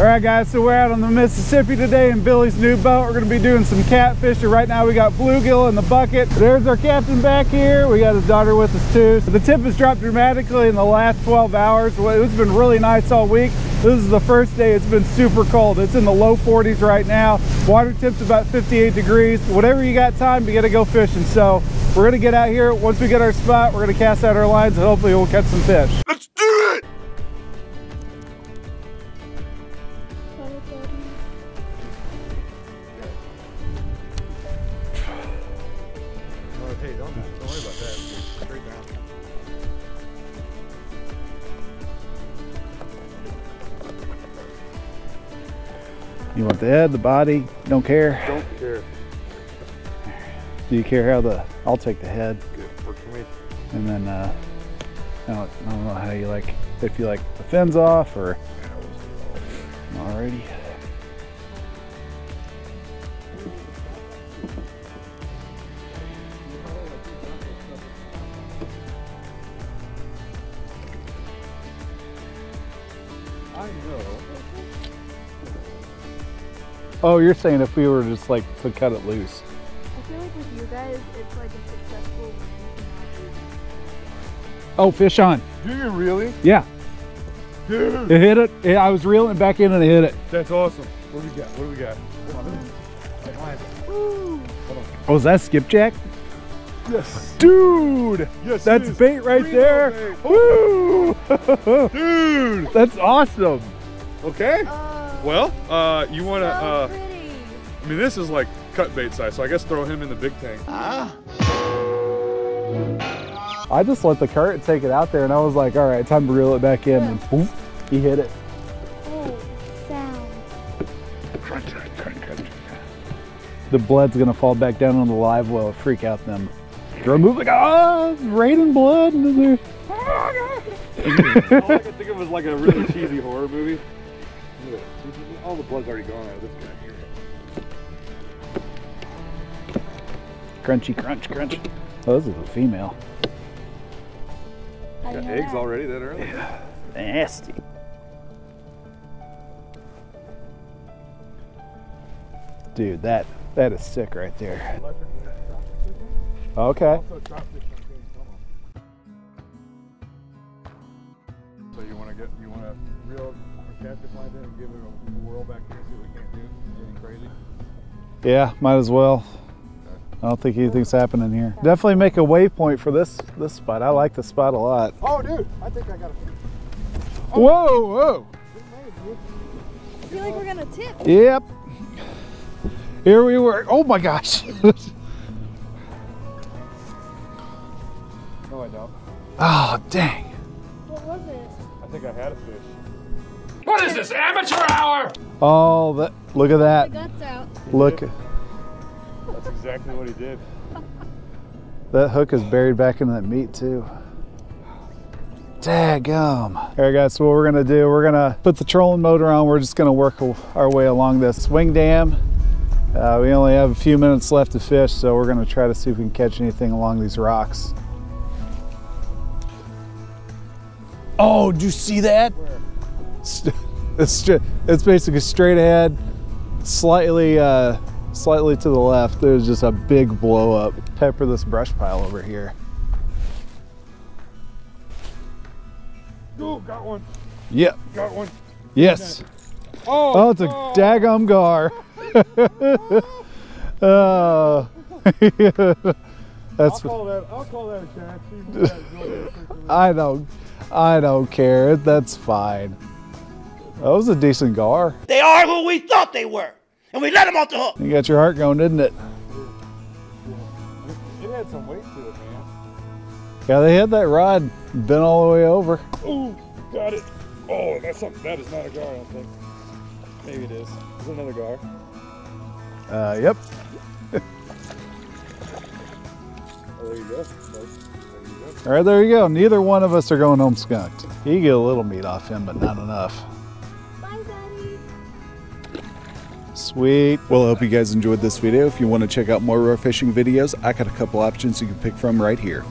All right guys, so we're out on the Mississippi today in Billy's new boat. We're going to be doing some catfishing. Right now we got bluegill in the bucket. There's our captain back here. We got his daughter with us too. So the tip has dropped dramatically in the last 12 hours. It's been really nice all week. This is the first day it's been super cold. It's in the low 40s right now. Water tip's about 58 degrees. Whatever you got time, you got to go fishing. So we're going to get out here. Once we get our spot, we're going to cast out our lines and hopefully we'll catch some fish. Let's do it! Hey, don't worry about that. It's straight down. You want the head, the body? Don't care. Don't care. Do you care how I'll take the head. Good, work for me. And then I don't know how you like if you like the fins off or. Alrighty. I know. Oh, you're saying if we were just like to cut it loose. I feel like with you guys, it's like a successful win. Oh, fish on. Do you really? Yeah. Dude. It hit it. I was reeling it back in and it hit it. That's awesome. What do we got? What do we got? Hold on. Oh, is that skipjack? Yes. Dude! Yes, that's bait right there! Woo! Dude! That's awesome! Okay. You wanna pretty. I mean this is like cut bait size, so I guess throw him in the big tank. I just let the current take it out there and I was like, alright, time to reel it back in and boom, he hit it. Oh, sound. Crunch, crunch, crunch. The blood's gonna fall back down on the live well, freak out them. Remove it. Oh, it's raining blood. Oh my God. All I could think of was like a really cheesy horror movie. All the blood's already gone out of this guy here. Crunchy, crunch, crunch. Oh, this is a female. Got eggs already that early. Yeah. Nasty. Dude, that is sick right there. Okay. So you want to reel a catfish line in and give it a whirl back here and see what we can't do? Anything crazy? Yeah, might as well. Okay. I don't think anything's happening here. Definitely make a waypoint for this spot. I like this spot a lot. Oh, dude, I think I got a fish. Oh. Whoa, whoa. I feel like we're gonna tip. Yep. Here we were. Oh my gosh. No, I don't. Oh, dang. What was it? I think I had a fish. What is this, amateur hour? Oh, that, look at that. The guts out. Look. That's exactly what he did. That hook is buried back into that meat too. Daggum. All right guys, so what we're gonna do, we're gonna put the trolling motor on. We're just gonna work our way along this swing dam. We only have a few minutes left to fish, so we're gonna try to see if we can catch anything along these rocks. Oh, do you see that? It's basically straight ahead, slightly to the left. There's just a big blow up. Pepper this brush pile over here. Oh, got one. Yep. Got one. Yes. Oh, it's a daggum gar. I'll call that a catch. You guys enjoy that. I don't care. That's fine. That was a decent gar. They are who we thought they were, and we let them off the hook. You got your heart going, didn't it? It had some weight to it, man. Yeah, they had that rod bent all the way over. Ooh, got it. Oh, that's something. That is not a gar, I don't think. Maybe it is. There's another gar. Yep. Oh, there you go. All right, there you go. Neither one of us are going home skunked. You get a little meat off him, but not enough. Bye, Daddy. Sweet. Well, I hope you guys enjoyed this video. If you want to check out more of our fishing videos, I got a couple options you can pick from right here.